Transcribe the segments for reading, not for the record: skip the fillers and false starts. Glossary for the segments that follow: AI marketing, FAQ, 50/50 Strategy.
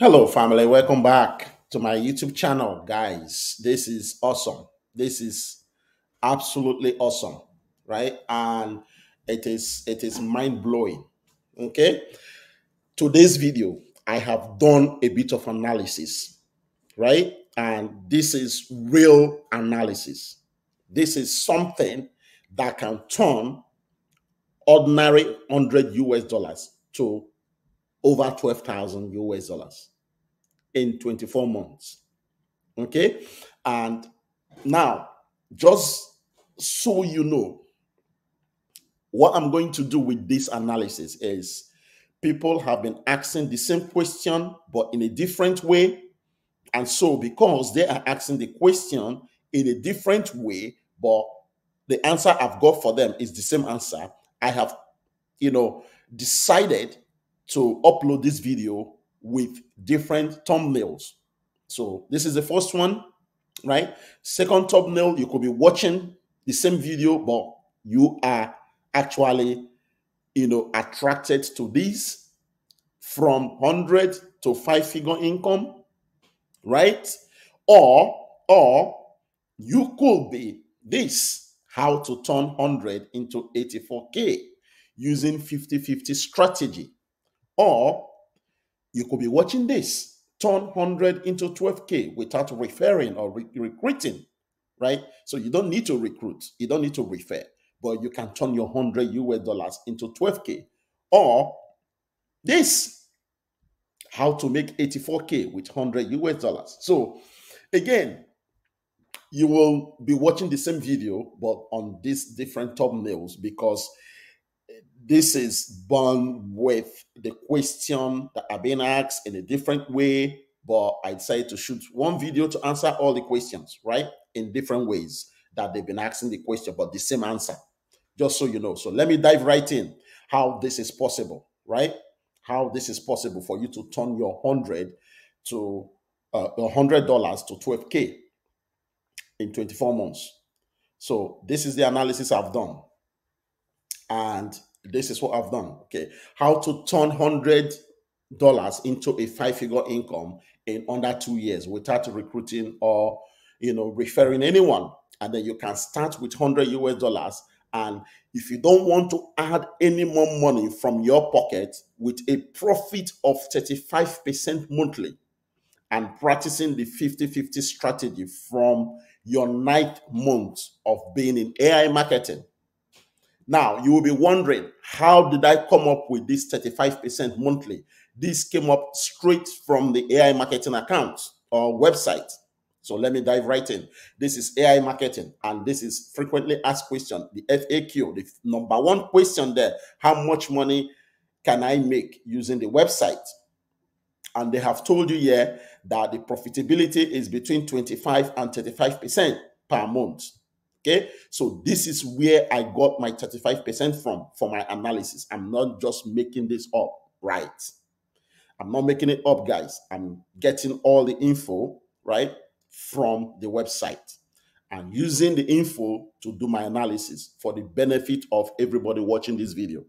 Hello family, welcome back to my YouTube channel. Guys, this is awesome. This is absolutely awesome, right? And it is mind-blowing. Okay, today's video I have done a bit of analysis, right? And this is real analysis. This is something that can turn ordinary $100 to over $12,000 in 24 months. Okay, and now just so you know, what I'm going to do with this analysis is people have been asking the same question but in a different way, and so because they are asking the question in a different way but the answer I've got for them is the same answer, I have, you know, decided to upload this video with different thumbnails. So this is the first one, right? Second thumbnail, you could be watching the same video, but you are actually, you know, attracted to this from 100 to 5-figure income, right? Or you could be this, how to turn 100 into 84K using 50-50 strategy. Or you could be watching this, turn 100 into 12K without referring or recruiting, right? So you don't need to recruit, you don't need to refer, but you can turn your $100 into 12K. Or this, how to make 84K with $100. So again, you will be watching the same video, but on these different thumbnails because this is born with the question that I've been asked in a different way, but I decided to shoot one video to answer all the questions, right? In different ways that they've been asking the question, but the same answer, just so you know. So let me dive right in how this is possible, right? How this is possible for you to turn your $100 to 12K in 24 months. So this is the analysis I've done. And this is what I've done. Okay, how to turn $100 into a 5-figure income in under 2 years without recruiting or, you know, referring anyone. And then you can start with $100. And if you don't want to add any more money from your pocket, with a profit of 35% monthly, and practicing the 50-50 strategy from your 9th month of being in AI marketing. Now, you will be wondering, how did I come up with this 35% monthly? This came up straight from the AI marketing account or website. So let me dive right in. This is AI marketing, and this is frequently asked question, the FAQ, the number one question there, how much money can I make using the website? And they have told you here that the profitability is between 25 and 35% per month. Okay, so this is where I got my 35% from for my analysis. I'm not just making this up, right? I'm not making it up, guys. I'm getting all the info, right, from the website and using the info to do my analysis for the benefit of everybody watching this video,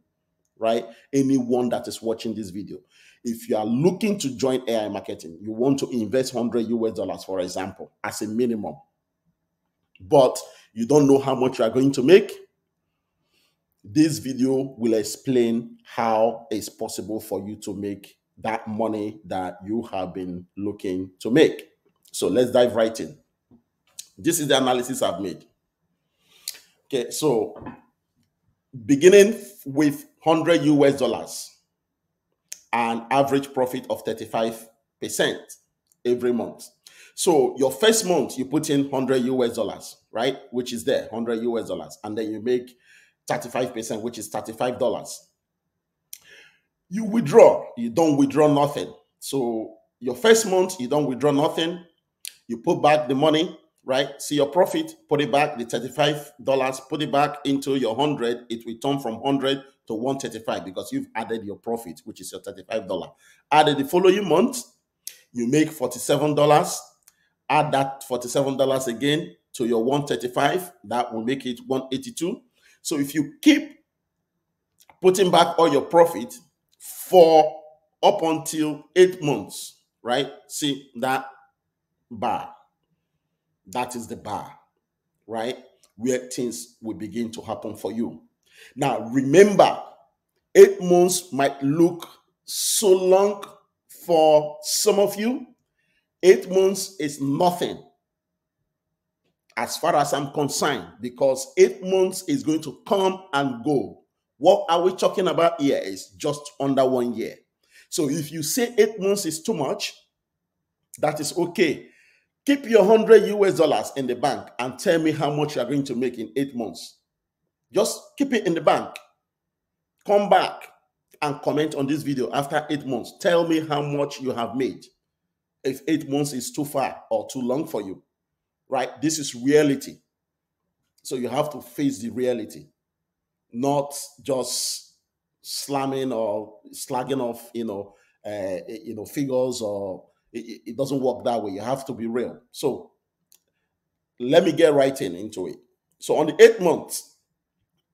right? Anyone that is watching this video. If you are looking to join AI marketing, you want to invest $100, for example, as a minimum, but you don't know how much you are going to make, this video will explain how it's possible for you to make that money that you have been looking to make. So let's dive right in. This is the analysis I've made. Okay, so beginning with $100 and average profit of 35% every month. So your first month, you put in $100, right? Which is there, $100. And then you make 35%, which is $35. You withdraw, you don't withdraw nothing. So your first month, you don't withdraw nothing. You put back the money, right? See your profit, put it back, the $35, put it back into your 100. It will turn from 100 to 135 because you've added your profit, which is your $35. Added the following month, you make $47, add that $47 again to your 135, that will make it 182. So if you keep putting back all your profit for up until 8 months, right? See that bar? That is the bar, right? Where things will begin to happen for you. Now, remember, 8 months might look so long for some of you. 8 months is nothing as far as I'm concerned, because 8 months is going to come and go. What are we talking about here is just under 1 year. So if you say 8 months is too much, that is okay. Keep your $100 in the bank and tell me how much you are going to make in 8 months. Just keep it in the bank. Come back and comment on this video after 8 months. Tell me how much you have made. If 8 months is too far or too long for you, right? This is reality. So you have to face the reality, not just slamming or slagging off, figures, or it doesn't work that way. You have to be real. So let me get right into it. So on the 8th month,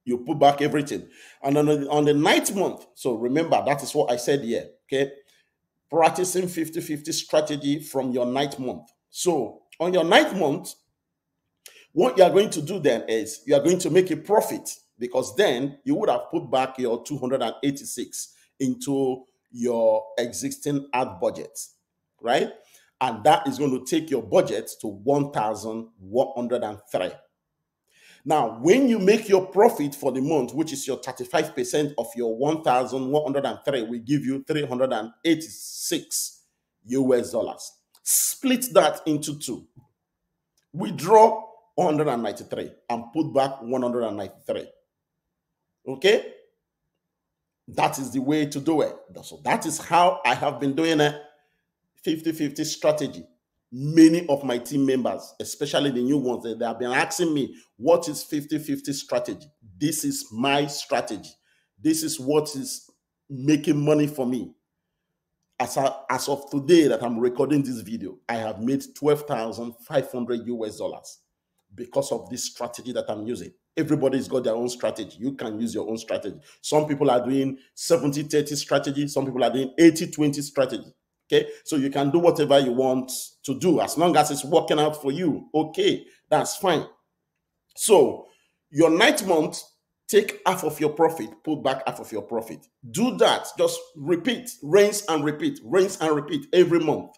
you put back everything. And on the 9th month, so remember, that is what I said here, okay? Practicing 50-50 strategy from your 9th month. So on your 9th month, what you are going to do then is you are going to make a profit, because then you would have put back your 286 into your existing ad budget, right? And that is going to take your budget to 1,103. Now, when you make your profit for the month, which is your 35% of your 1,103, will give you $386. Split that into two. Withdraw 193 and put back 193. Okay? That is the way to do it. So that is how I have been doing it. 50-50 strategy. Many of my team members, especially the new ones, they have been asking me, what is 50-50 strategy? This is my strategy. This is what is making money for me. As of today that I'm recording this video, I have made $12,500 because of this strategy that I'm using. Everybody's got their own strategy. You can use your own strategy. Some people are doing 70-30 strategy. Some people are doing 80-20 strategy. Okay, so you can do whatever you want to do as long as it's working out for you. Okay, that's fine. So your 9th month, take half of your profit, put back half of your profit. Do that. Just repeat, rinse and repeat every month.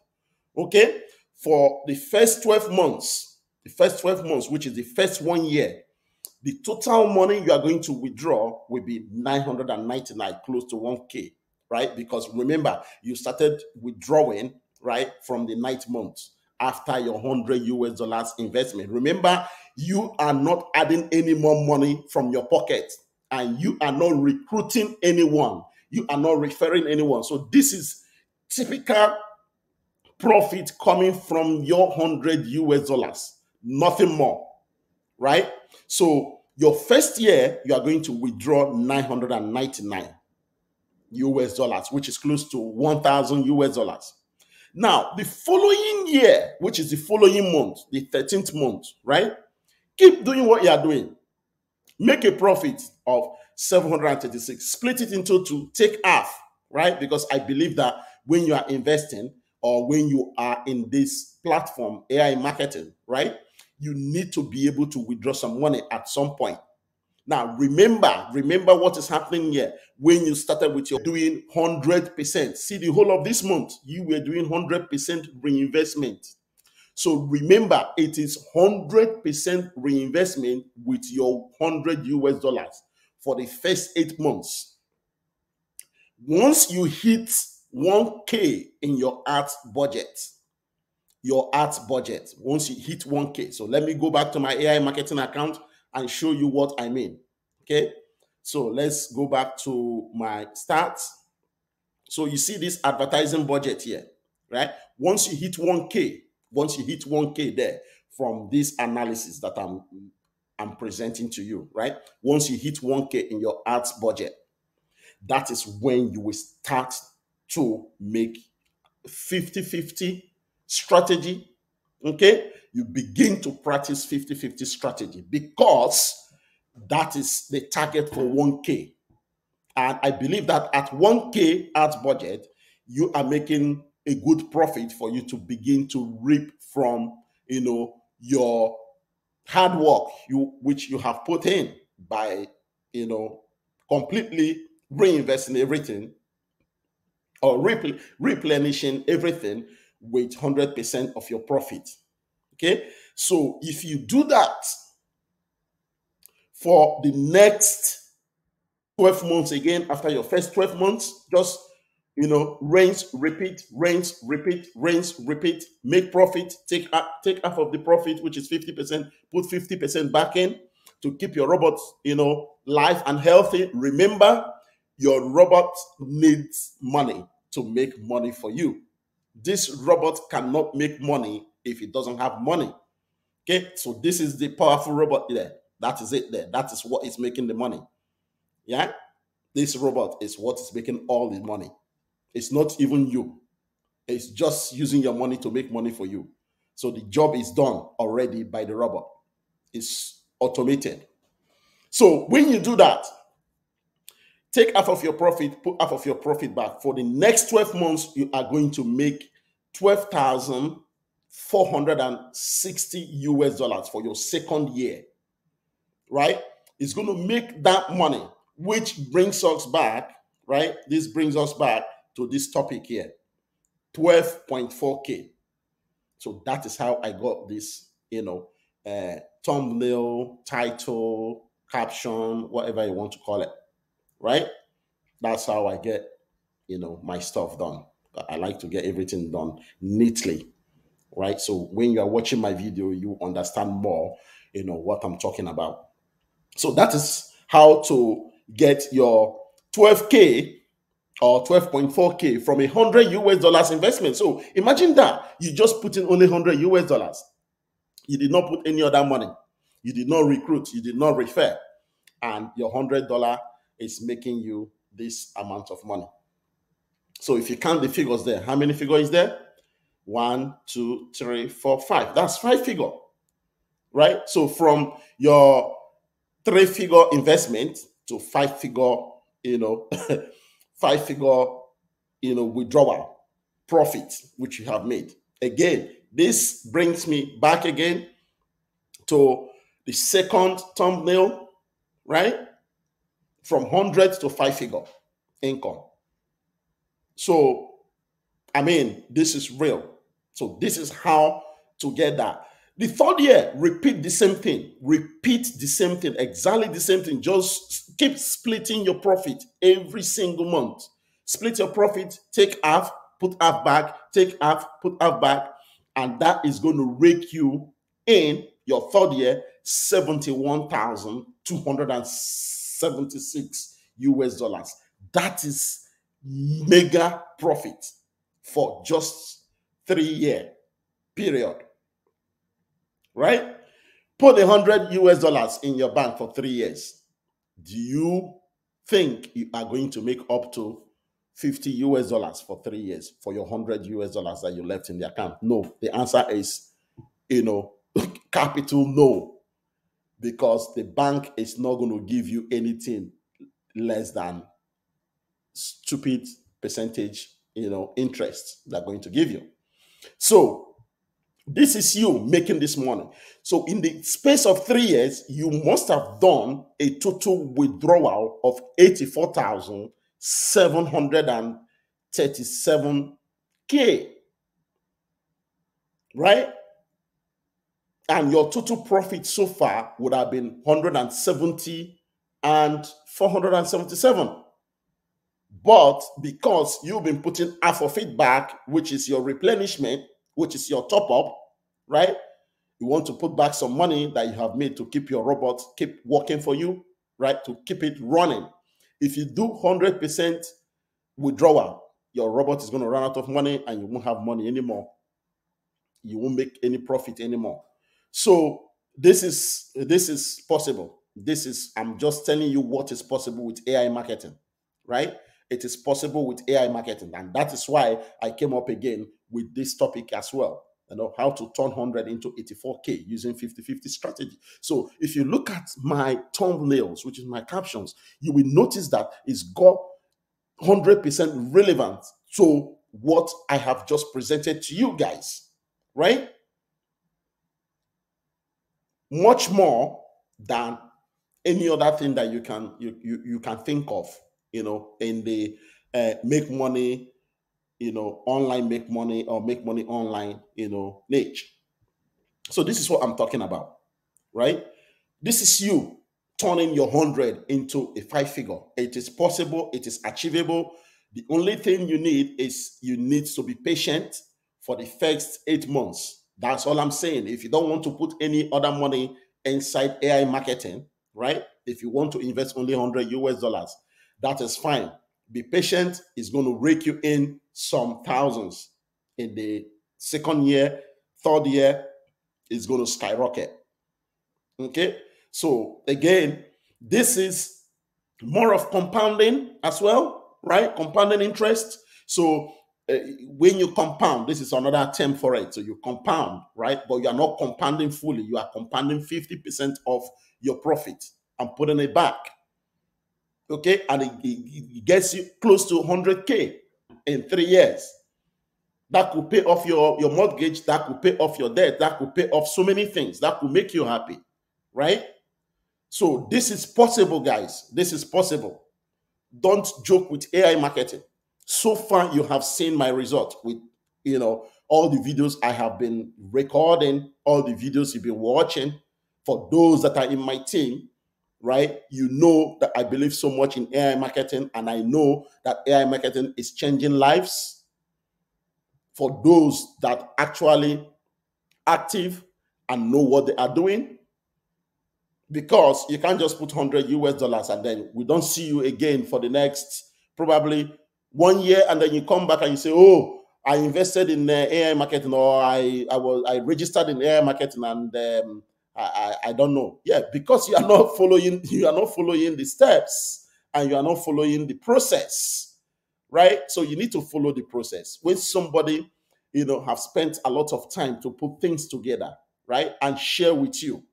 Okay, for the first 12 months, which is the first 1 year, the total money you are going to withdraw will be 999, close to 1K. Right? Because remember, you started withdrawing, right, from the 9th month after your $100 investment. Remember, you are not adding any more money from your pocket, and you are not recruiting anyone. You are not referring anyone. So this is typical profit coming from your $100, nothing more, right? So your first year, you are going to withdraw $999, which is close to $1,000. Now, the following year, which is the following month, the 13th month, right? Keep doing what you are doing. Make a profit of 736. Split it into two. Take half, right? Because I believe that when you are investing, or when you are in this platform, AI marketing, right? You need to be able to withdraw some money at some point. Now, remember what is happening here. When you started with your doing 100%, see the whole of this month, you were doing 100% reinvestment. So remember, it is 100% reinvestment with your $100 for the first 8 months. Once you hit 1K in your ads budget, once you hit 1K. So let me go back to my AI marketing account and show you what I mean. Okay, so let's go back to my stats. So you see this advertising budget here, right? Once you hit 1K, there, from this analysis that I'm presenting to you, right? Once you hit 1K in your ads budget, that is when you will start to make 50-50 strategy. Okay, you begin to practice 50-50 strategy, because that is the target for 1K. And I believe that at 1K ads budget, you are making a good profit for you to begin to reap from, you know, your hard work which you have put in by, you know, completely reinvesting everything or replenishing everything with 100% of your profit. Okay, so if you do that for the next 12 months, again, after your first 12 months, just, you know, rinse, repeat, rinse, repeat, make profit, take half of the profit, which is 50%, put 50% back in to keep your robots, you know, live and healthy. Remember, your robot needs money to make money for you. This robot cannot make money if it doesn't have money. Okay, so this is the powerful robot there. That is it there. That is what is making the money. Yeah, this robot is what is making all the money. It's not even you. It's just using your money to make money for you. So the job is done already by the robot. It's automated. So when you do that, take half of your profit, put half of your profit back. For the next 12 months, you are going to make $12,460 for your second year, right? It's going to make that money, which brings us back, right? This brings us back to this topic here, 12.4K. So that is how I got this, you know, thumbnail, title, caption, whatever you want to call it, right? That's how I get, you know, my stuff done. I like to get everything done neatly, right? So when you are watching my video, you understand more, you know, what I'm talking about. So that is how to get your 12K or 12.4K from $100 investment. So imagine that you just put in only $100. You did not put any other money. You did not recruit. You did not refer. And your $100 is making you this amount of money. So if you count the figures there, how many figures is there? 1, 2, 3, 4, 5. That's 5 figures, right? So from your 3-figure investment to 5-figure, you know, 5-figure, you know, withdrawal profit, which you have made. Again, this brings me back again to the second thumbnail, right? From 100 to 5-figure income. So, I mean, this is real. So this is how to get that. The third year, repeat the same thing. Repeat the same thing, exactly the same thing. Just keep splitting your profit every single month. Split your profit, take half, put half back, take half, put half back. And that is going to rake you in your third year, $71,276. That is mega profit for just 3-year period. Right? Put $100 in your bank for 3 years. Do you think you are going to make up to $50 for 3 years for your $100 that you left in the account? No. The answer is, you know, capital no, because the bank is not going to give you anything less than stupid percentage, you know, interest they're going to give you. So this is you making this money. So in the space of 3 years, you must have done a total withdrawal of $84,737K, right? And your total profit so far would have been $170,477. But because you've been putting half of it back, which is your replenishment, which is your top-up, right? You want to put back some money that you have made to keep your robot, keep working for you, right? To keep it running. If you do 100% withdrawal, your robot is going to run out of money and you won't have money anymore. You won't make any profit anymore. So this is possible. I'm just telling you what is possible with AI marketing, right? It is possible with AI marketing. And that is why I came up again with this topic as well, you know, how to turn 100 into 84K using 50-50 strategy. So if you look at my thumbnails, which is my captions, you will notice that it's got 100% relevant to what I have just presented to you guys, right? Much more than any other thing that you can think of, you know, in the make money, you know, online make money or make money online, you know, niche. So this is what I'm talking about, right? This is you turning your 100 into a 5-figure. It is possible. It is achievable. The only thing you need is you need to be patient for the first 8 months. That's all I'm saying. If you don't want to put any other money inside AI marketing, right? If you want to invest only $100, that is fine. Be patient. It's going to rake you in some thousands. In the second year, third year, it's going to skyrocket. Okay? So, again, this is more of compounding as well, right? Compounding interest. So, when you compound, this is another term for it. So, you compound, right? But you are not compounding fully. You are compounding 50% of your profit and putting it back. Okay? And it gets you close to 100K in 3 years. That could pay off your mortgage. That could pay off your debt. That could pay off so many things. That could make you happy, right? So this is possible, guys. This is possible. Don't joke with AI marketing. So far, you have seen my result with, you know, all the videos I have been recording, all the videos you've been watching. For those that are in my team, right, you know that I believe so much in AI marketing, and I know that AI marketing is changing lives. For those that actually active and know what they are doing. Because you can't just put $100 and then we don't see you again for the next probably 1 year, and then you come back and you say, oh, I invested in AI marketing, or I registered in AI marketing, and I don't know. Yeah, because you are not following the steps, and you are not following the process. Right? So you need to follow the process. When somebody, you know, have spent a lot of time to put things together, right, and share with you,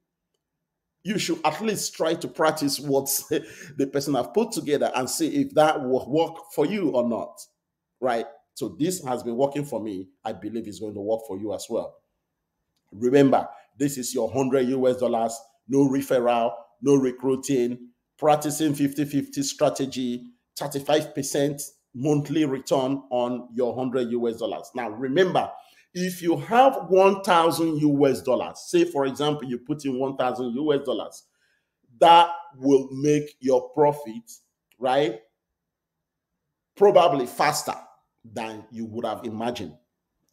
you should at least try to practice what the person have put together and see if that will work for you or not, right? So this has been working for me. I believe it's going to work for you as well. Remember, this is your $100. No referral, no recruiting, practicing 50-50 strategy, 35%. Monthly return on your $100. Now, remember, if you have $1,000, say, for example, you put in $1,000, that will make your profit, right, probably faster than you would have imagined,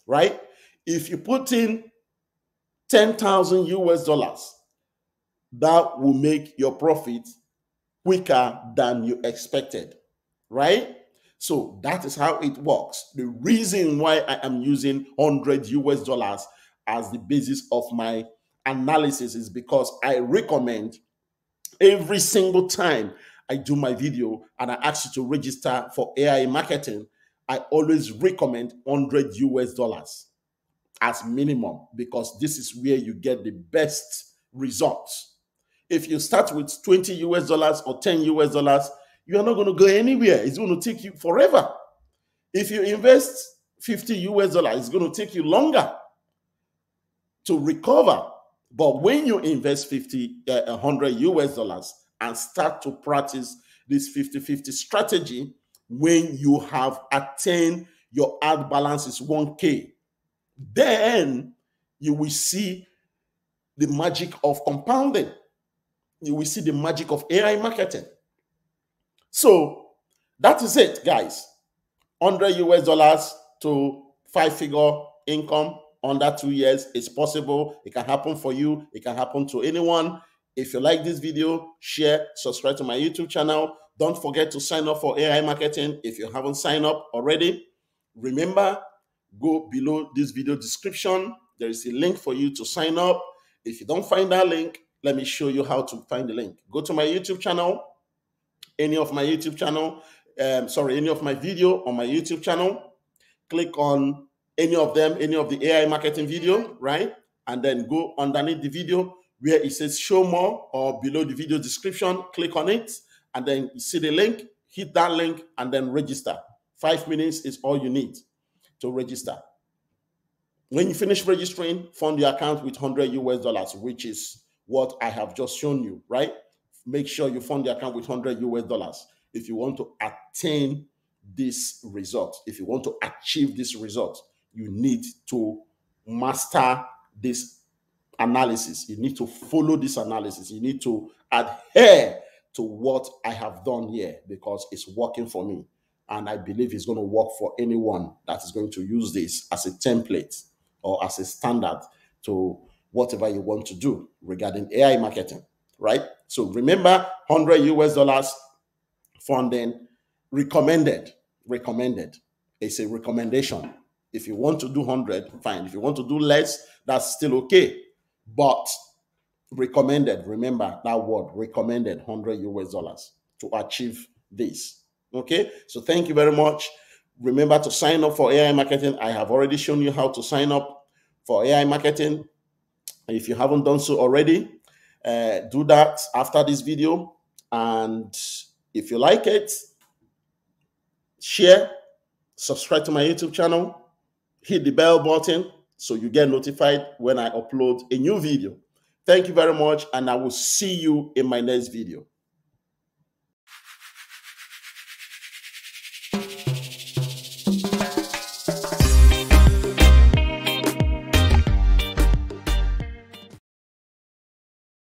right? If you put in $10,000, that will make your profit quicker than you expected, right? So that is how it works. The reason why I am using $100 as the basis of my analysis is because I recommend every single time I do my video and I ask you to register for AI marketing, I always recommend $100 as minimum, because this is where you get the best results. If you start with $20 or $10, you are not going to go anywhere. It's going to take you forever. If you invest $50, it's going to take you longer to recover. But when you invest $100 and start to practice this 50-50 strategy, when you have attained your ad balance is 1K, then you will see the magic of compounding. You will see the magic of AI marketing. So that is it, guys. $100 to 5-figure income under 2 years is possible. It can happen for you. It can happen to anyone. If you like this video, share, subscribe to my YouTube channel. Don't forget to sign up for AI marketing if you haven't signed up already. Remember, go below this video description. There is a link for you to sign up. If you don't find that link, let me show you how to find the link. Go to my YouTube channel. Any of my video on my YouTube channel, click on any of them, any of the AI marketing video, right? And then go underneath the video where it says show more, or below the video description, click on it, and then you see the link, hit that link, and then register. 5 minutes is all you need. to register. When you finish registering, fund your account with $100 US, which is what I have just shown you, right? Make sure you fund your account with $100 US if you want to attain this result. If you want to achieve this result, you need to master this analysis. You need to follow this analysis. You need to adhere to what I have done here, because it's working for me. And I believe it's going to work for anyone that is going to use this as a template or as a standard to whatever you want to do regarding AI marketing, right? So remember, $100 US funding recommended. Recommended. It's a recommendation. If you want to do 100, fine. If you want to do less, that's still okay. But recommended, remember that word, recommended, $100 US to achieve this. Okay, so thank you very much. Remember to sign up for AI marketing. I have already shown you how to sign up for AI marketing. If you haven't done so already, do that after this video. And if you like it, share, subscribe to my YouTube channel, hit the bell button so you get notified when I upload a new video. Thank you very much, and I will see you in my next video.